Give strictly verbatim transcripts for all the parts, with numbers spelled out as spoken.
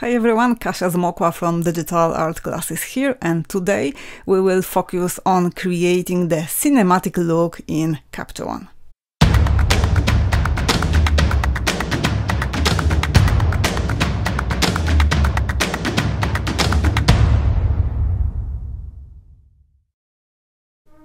Hi everyone, Kasia Zmokła from Digital Art Classes here, and today we will focus on creating the cinematic look in Capture One.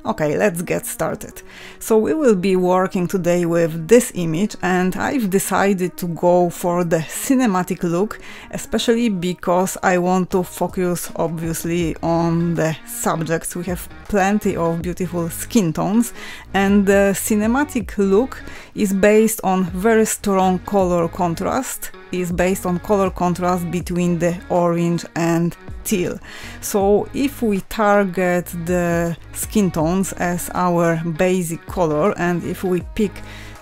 Okay, let's get started. So we will be working today with this image, and I've decided to go for the cinematic look, especially because I want to focus obviously on the subjects. We have plenty of beautiful skin tones, and the cinematic look is based on very strong color contrast, is based on color contrast between the orange and teal. So if we target the skin tones as our basic color, and if we pick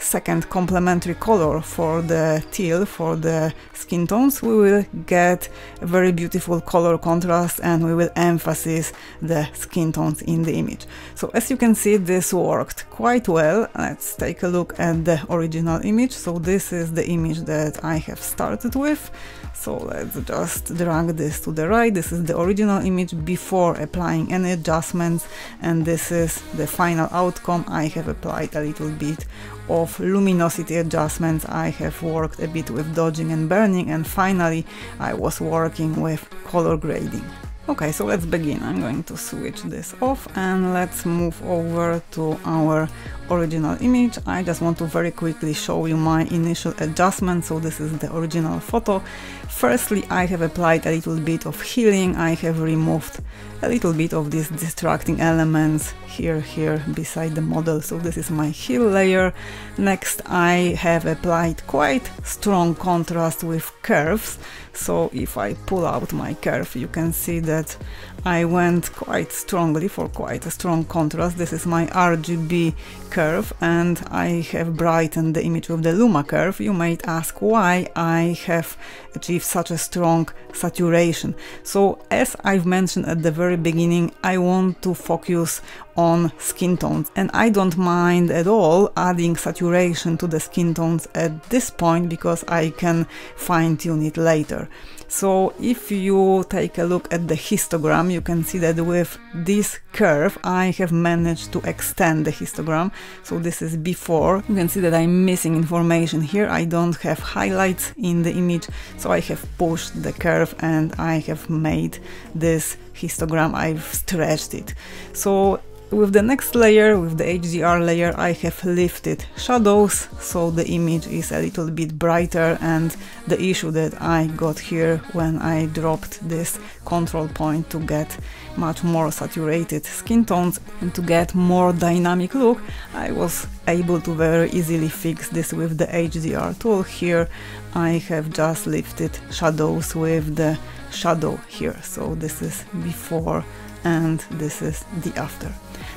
second complementary color for the teal, for the skin tones, we will get a very beautiful color contrast, and we will emphasize the skin tones in the image. So as you can see, this worked quite well. Let's take a look at the original image. So this is the image that I have started with. So let's just drag this to the right. This is the original image before applying any adjustments, and this is the final outcome. I have applied a little bit of luminosity adjustments, I have worked a bit with dodging and burning, and finally I was working with color grading. Okay, so let's begin. I'm going to switch this off and let's move over to our original image. I just want to very quickly show you my initial adjustment. So this is the original photo. Firstly, I have applied a little bit of healing. I have removed a little bit of these distracting elements here, here beside the model. So this is my heel layer. Next, I have applied quite strong contrast with curves. So if I pull out my curve, you can see that I went quite strongly for quite a strong contrast. This is my R G B curve, and I have brightened the image with the Luma curve. You might ask why I have achieved such a strong saturation. So as I've mentioned at the very beginning, I want to focus on skin tones, and I don't mind at all adding saturation to the skin tones at this point, because I can fine-tune it later. So if you take a look at the histogram, you can see that with this curve I have managed to extend the histogram. So this is before. You can see that I'm missing information here. I don't have highlights in the image, so I have pushed the curve and I have made this histogram. I've stretched it. So with the next layer, with the H D R layer, I have lifted shadows, so the image is a little bit brighter, and the issue that I got here when I dropped this control point to get much more saturated skin tones and to get more dynamic look, I was able to very easily fix this with the H D R tool. Here I have just lifted shadows with the shadow here, so this is before and this is the after.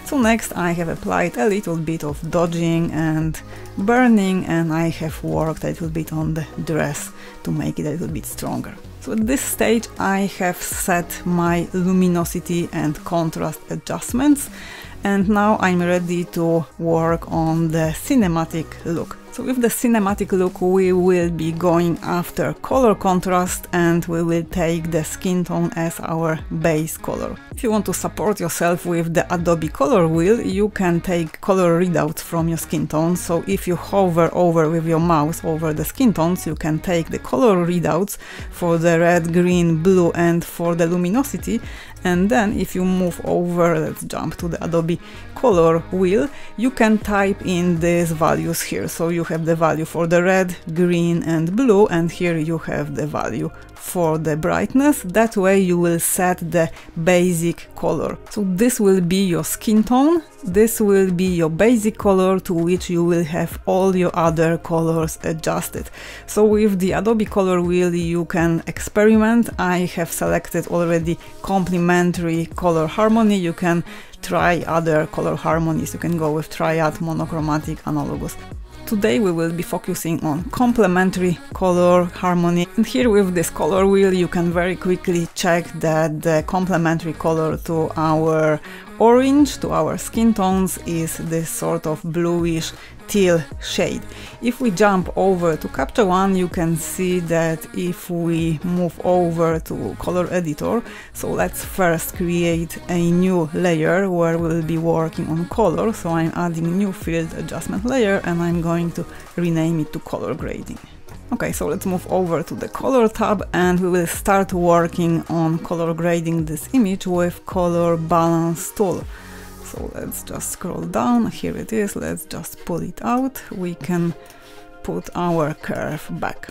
So next I have applied a little bit of dodging and burning, and I have worked a little bit on the dress to make it a little bit stronger. So at this stage I have set my luminosity and contrast adjustments, and now I'm ready to work on the cinematic look. So with the cinematic look we will be going after color contrast, and we will take the skin tone as our base color. If you want to support yourself with the Adobe Color Wheel, you can take color readouts from your skin tones. So if you hover over with your mouse over the skin tones, you can take the color readouts for the red, green, blue and for the luminosity. And then if you move over, let's jump to the Adobe Color Wheel, you can type in these values here. So you You have the value for the red, green and blue, and here you have the value for the brightness. That way you will set the basic color. So this will be your skin tone, this will be your basic color, to which you will have all your other colors adjusted. So with the Adobe Color Wheel you can experiment. I have selected already complementary color harmony. You can try other color harmonies, you can go with triad, monochromatic, analogous. Today we will be focusing on complementary color harmony, and here with this color wheel you can very quickly check that the complementary color to our orange to our skin tones is this sort of bluish teal shade. If we jump over to Capture One, you can see that if we move over to Color Editor, so let's first create a new layer where we'll be working on color. So I'm adding new field adjustment layer and I'm going to rename it to Color Grading. Okay, so let's move over to the Color tab and we will start working on color grading this image with Color Balance tool. So let's just scroll down, here it is, let's just pull it out, we can put our curve back.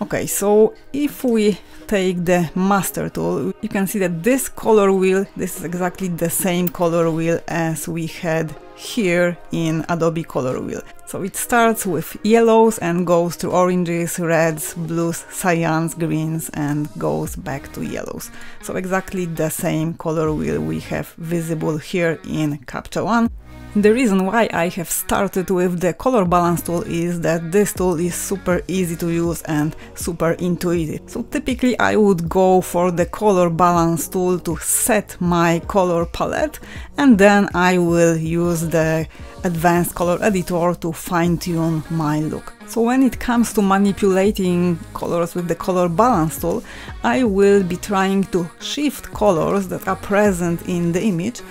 Okay, so if we take the master tool, you can see that this color wheel, this is exactly the same color wheel as we had here in Adobe Color Wheel. So it starts with yellows and goes to oranges, reds, blues, cyans, greens and goes back to yellows. So exactly the same color wheel we have visible here in Capture One. The reason why I have started with the Color Balance tool is that this tool is super easy to use and super intuitive. So typically I would go for the Color Balance tool to set my color palette, and then I will use the Advanced Color Editor to fine-tune my look. So when it comes to manipulating colors with the Color Balance tool, I will be trying to shift colors that are present in the image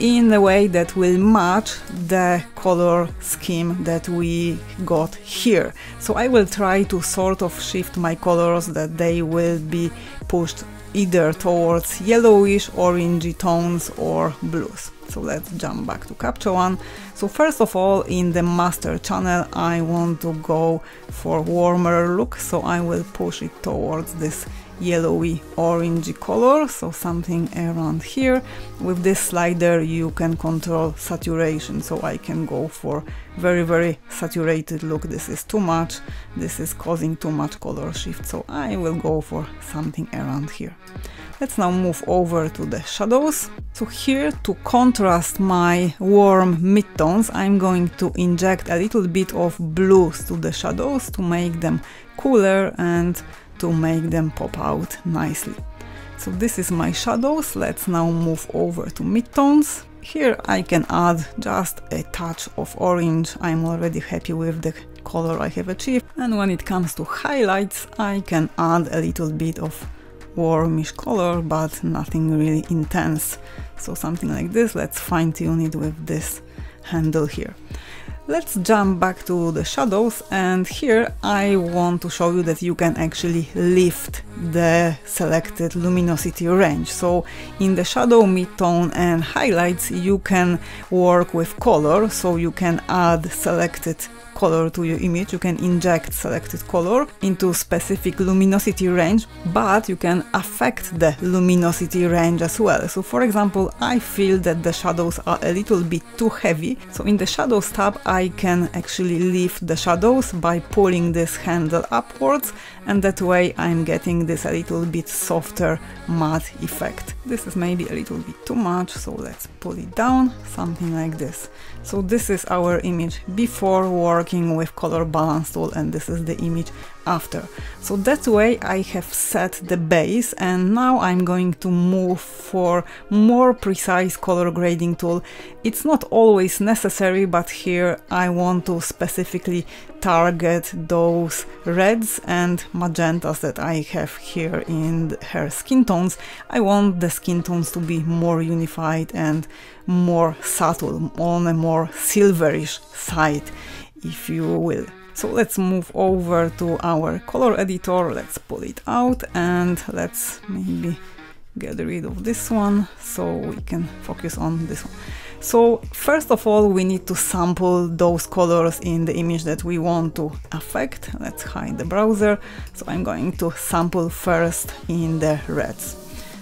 in a way that will match the color scheme that we got here. So I will try to sort of shift my colors that they will be pushed either towards yellowish, orangey tones or blues. So let's jump back to Capture One. So first of all, in the master channel, I want to go for warmer look. So I will push it towards this yellowy orangey color, so something around here. With this slider you can control saturation, so I can go for very very saturated look. This is too much, this is causing too much color shift, so I will go for something around here. Let's now move over to the shadows. So here, to contrast my warm midtones, I'm going to inject a little bit of blues to the shadows to make them cooler and to make them pop out nicely. So this is my shadows. Let's now move over to midtones. Here I can add just a touch of orange. I'm already happy with the color I have achieved. And when it comes to highlights, I can add a little bit of warmish color, but nothing really intense. So something like this. Let's fine-tune it with this handle here. Let's jump back to the shadows, and here I want to show you that you can actually lift the selected luminosity range. So in the shadow, midtone and highlights you can work with color, so you can add selected color to your image, you can inject selected color into specific luminosity range, but you can affect the luminosity range as well. So for example, I feel that the shadows are a little bit too heavy, so in the shadows tab I can actually lift the shadows by pulling this handle upwards, and that way I'm getting this a little bit softer matte effect. This is maybe a little bit too much, so let's pull it down, something like this. So this is our image before working with Color Balance tool, and this is the image after. So that way I have set the base, and now I'm going to move for more precise color grading tool. It's not always necessary, but here I want to specifically target those reds and magentas that I have here in her skin tones. I want the skin tones to be more unified and more subtle, on a more silverish side, if you will. So let's move over to our color editor, let's pull it out and let's maybe get rid of this one so we can focus on this one. So first of all, we need to sample those colors in the image that we want to affect. Let's hide the browser. So I'm going to sample first in the reds.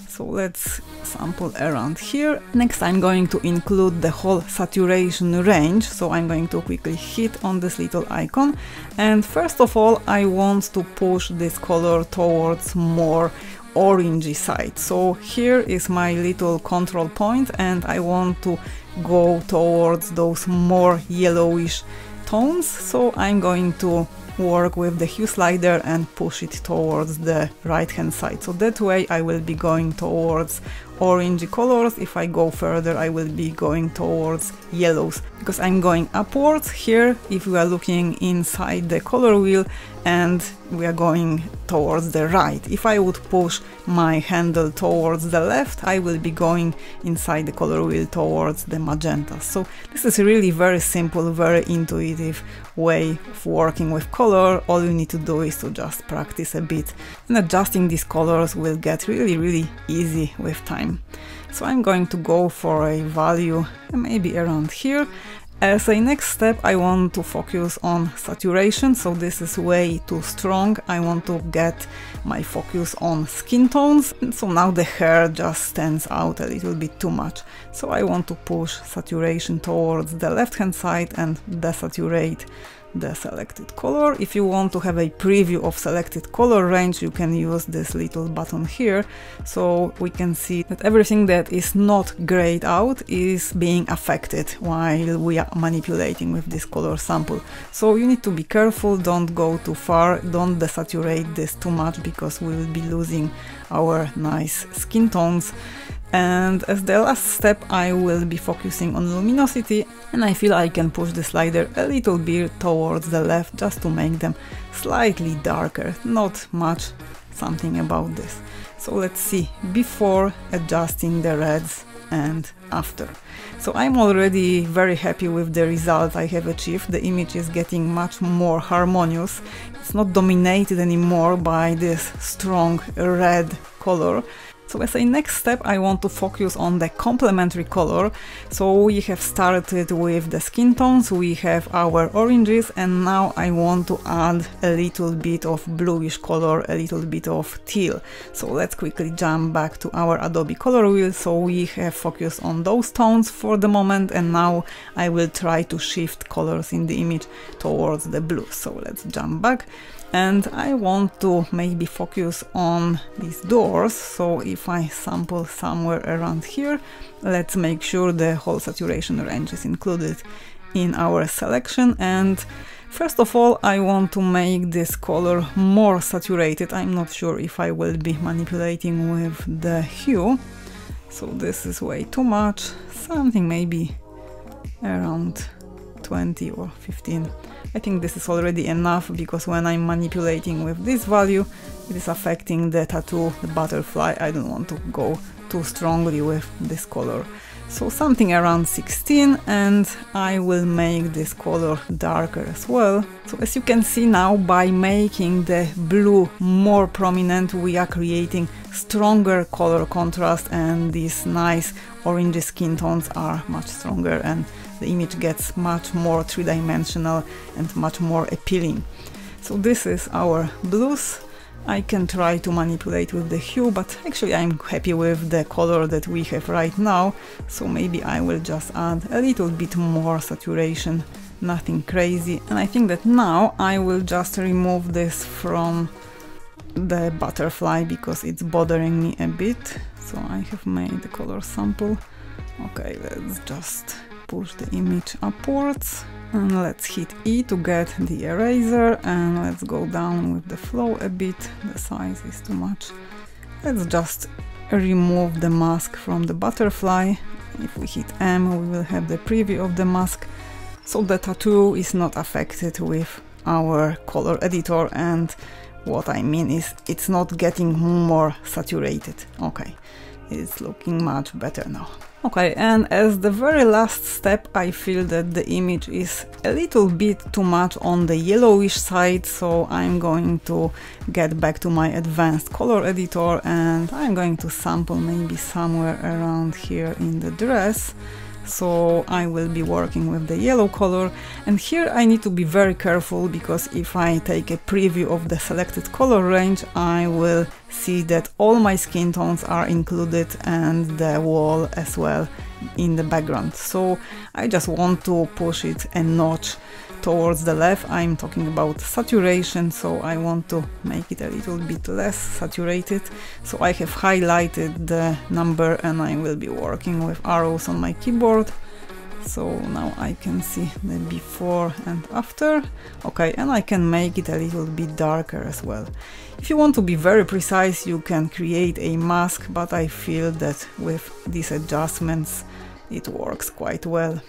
So let's sample around here. Next, I'm going to include the whole saturation range. So I'm going to quickly hit on this little icon. And first of all, I want to push this color towards more orangey side. So here is my little control point, and I want to go towards those more yellowish tones. So I'm going to work with the hue slider and push it towards the right hand side. So that way I will be going towards orangey colors. If I go further, I will be going towards yellows, because I'm going upwards here. If we are looking inside the color wheel, and we are going towards the right. If I would push my handle towards the left, I will be going inside the color wheel towards the magenta. So this is really very simple, very intuitive way of working with color. All you need to do is to just practice a bit, and adjusting these colors will get really, really easy with time. So I'm going to go for a value maybe around here. As a next step, I want to focus on saturation, so this is way too strong. I want to get my focus on skin tones, and so now the hair just stands out a little bit too much. So I want to push saturation towards the left-hand side and desaturate the selected color. If you want to have a preview of selected color range, you can use this little button here, so we can see that everything that is not grayed out is being affected while we are manipulating with this color sample. So you need to be careful, don't go too far, don't desaturate this too much, because we will be losing our nice skin tones. And as the last step, I will be focusing on luminosity, and I feel I can push the slider a little bit towards the left just to make them slightly darker, not much, something about this. So let's see, before adjusting the reds and after. So I'm already very happy with the result I have achieved. The image is getting much more harmonious. It's not dominated anymore by this strong red color. So as a next step, I want to focus on the complementary color. So we have started with the skin tones, we have our oranges, and now I want to add a little bit of bluish color, a little bit of teal. So let's quickly jump back to our Adobe Color Wheel. So we have focused on those tones for the moment, and now I will try to shift colors in the image towards the blue. So let's jump back. And I want to maybe focus on these doors. So if I sample somewhere around here, let's make sure the whole saturation range is included in our selection. And first of all, I want to make this color more saturated. I'm not sure if I will be manipulating with the hue. So this is way too much, something maybe around twenty or fifteen. I think this is already enough, because when I'm manipulating with this value, it is affecting the tattoo, the butterfly. I don't want to go too strongly with this color. So something around sixteen, and I will make this color darker as well. So as you can see now, by making the blue more prominent, we are creating stronger color contrast, and these nice orangey skin tones are much stronger, and the image gets much more three-dimensional and much more appealing. So this is our blues. I can try to manipulate with the hue, but actually I'm happy with the color that we have right now. So maybe I will just add a little bit more saturation, nothing crazy. And I think that now I will just remove this from the butterfly, because it's bothering me a bit. So I have made the color sample. Okay, let's just push the image upwards, and let's hit E to get the eraser, and let's go down with the flow a bit. The size is too much. Let's just remove the mask from the butterfly. If we hit M, we will have the preview of the mask, so the tattoo is not affected with our color editor, and what I mean is it's not getting more saturated. Okay, it's looking much better now. Okay, and as the very last step, I feel that the image is a little bit too much on the yellowish side, so I'm going to get back to my advanced color editor, and I'm going to sample maybe somewhere around here in the dress. So I will be working with the yellow color, and here I need to be very careful, because if I take a preview of the selected color range, I will see that all my skin tones are included, and the wall as well in the background. So I just want to push it a notch towards the left. I'm talking about saturation, so I want to make it a little bit less saturated. So I have highlighted the number, and I will be working with arrows on my keyboard. So now I can see the before and after. Okay, and I can make it a little bit darker as well. If you want to be very precise, you can create a mask, but I feel that with these adjustments it works quite well.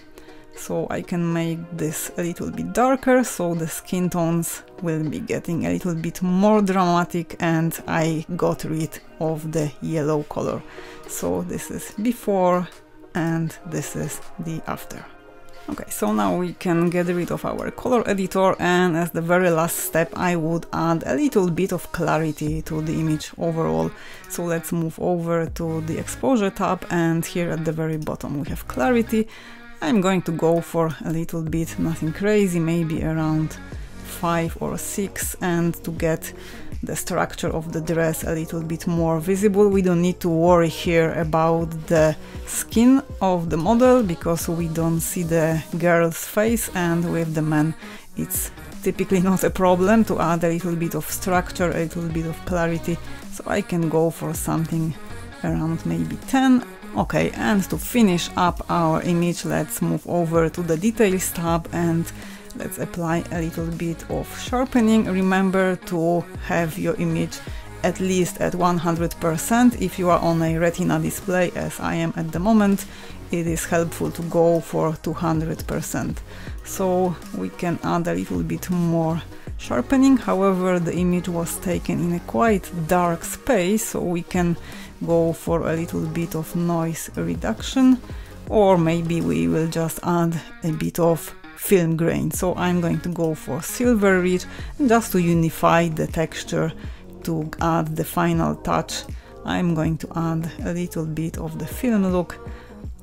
So I can make this a little bit darker, so the skin tones will be getting a little bit more dramatic, and I got rid of the yellow color. So this is before and this is the after. Okay, so now we can get rid of our color editor, and as the very last step I would add a little bit of clarity to the image overall. So let's move over to the exposure tab, and here at the very bottom we have clarity. I'm going to go for a little bit, nothing crazy, maybe around five or six, and to get the structure of the dress a little bit more visible. We don't need to worry here about the skin of the model because we don't see the girl's face, and with the man it's typically not a problem to add a little bit of structure, a little bit of clarity. So I can go for something around maybe ten. Okay, and to finish up our image, let's move over to the details tab and let's apply a little bit of sharpening. Remember to have your image at least at one hundred percent. If you are on a retina display, as I am at the moment, it is helpful to go for two hundred percent. So we can add a little bit more sharpening. However, the image was taken in a quite dark space, so we can go for a little bit of noise reduction, or maybe we will just add a bit of film grain. So I'm going to go for silver rich, just to unify the texture. To add the final touch, I'm going to add a little bit of the film look.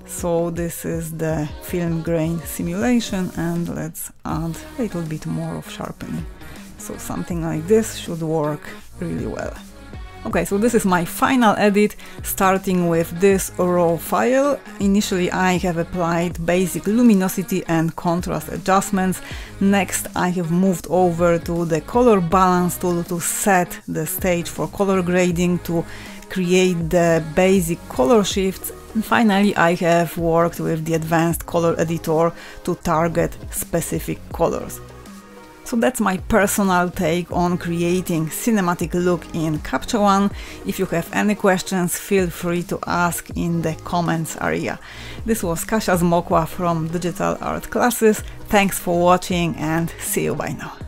So this is the film grain simulation, and let's add a little bit more of sharpening. So something like this should work really well. Okay, so this is my final edit, starting with this raw file. Initially I have applied basic luminosity and contrast adjustments. Next I have moved over to the color balance tool to set the stage for color grading, to create the basic color shifts. And finally, I have worked with the advanced color editor to target specific colors. So that's my personal take on creating cinematic look in Capture One. If you have any questions, feel free to ask in the comments area. This was Kasia Zmokła from Digital Art Classes. Thanks for watching and see you by now.